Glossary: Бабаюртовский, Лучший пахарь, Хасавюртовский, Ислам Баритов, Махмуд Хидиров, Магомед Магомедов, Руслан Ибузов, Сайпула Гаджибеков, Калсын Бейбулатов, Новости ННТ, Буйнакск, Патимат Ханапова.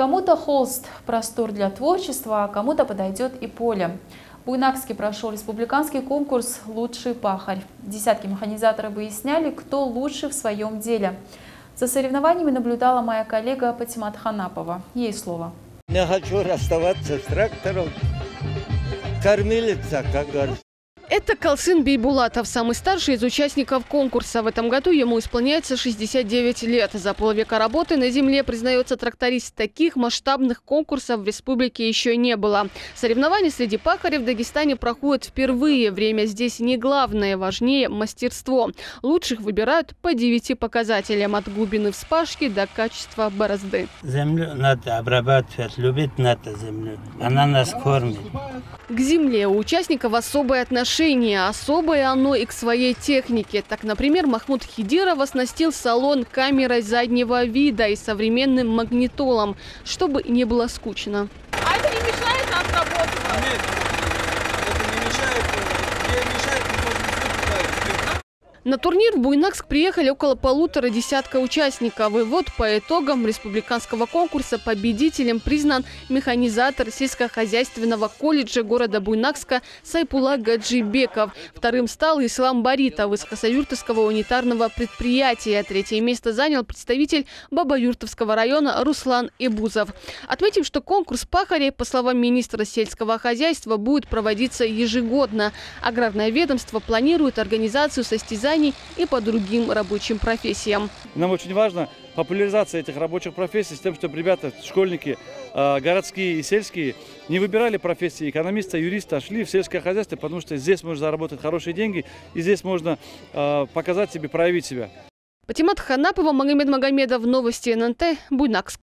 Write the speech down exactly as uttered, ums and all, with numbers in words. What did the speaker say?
Кому-то холст – простор для творчества, а кому-то подойдет и поле. В Буйнакске прошел республиканский конкурс «Лучший пахарь». Десятки механизаторов выясняли, кто лучше в своем деле. За соревнованиями наблюдала моя коллега Патимат Ханапова. Ей слово. Я хочу расставаться с трактором, кормилица, как говорится. Это Калсын Бейбулатов, самый старший из участников конкурса. В этом году ему исполняется шестьдесят девять лет. За полвека работы на земле, признается тракторист, таких масштабных конкурсов в республике еще не было. Соревнования среди пахарей в Дагестане проходят впервые. Время здесь не главное, важнее – мастерство. Лучших выбирают по девяти показателям – от глубины вспашки до качества борозды. Землю надо обрабатывать, любить надо землю. Она нас кормит. К земле у участников особое отношение. Особое оно и к своей технике. Так, например, Махмуд Хидиров оснастил салон камерой заднего вида и современным магнитолом, чтобы не было скучно. А это не мешает нам работать? Нет, это не мешает. Не мешает, не может. На турнир в Буйнакск приехали около полутора десятка участников. И вот по итогам республиканского конкурса победителем признан механизатор сельскохозяйственного колледжа города Буйнакска Сайпула Гаджибеков. Вторым стал Ислам Баритов из Хасавюртовского унитарного предприятия. Третье место занял представитель Бабаюртовского района Руслан Ибузов. Отметим, что конкурс пахарей, по словам министра сельского хозяйства, будет проводиться ежегодно. Аграрное ведомство планирует организацию состязаний и по другим рабочим профессиям. Нам очень важна популяризация этих рабочих профессий с тем, чтобы ребята, школьники, городские и сельские, не выбирали профессии экономиста, юриста, а шли в сельское хозяйство, потому что здесь можно заработать хорошие деньги и здесь можно показать себе, проявить себя. Патимат Ханапова, Магомед Магомедов, Новости эн эн тэ, Буйнакск.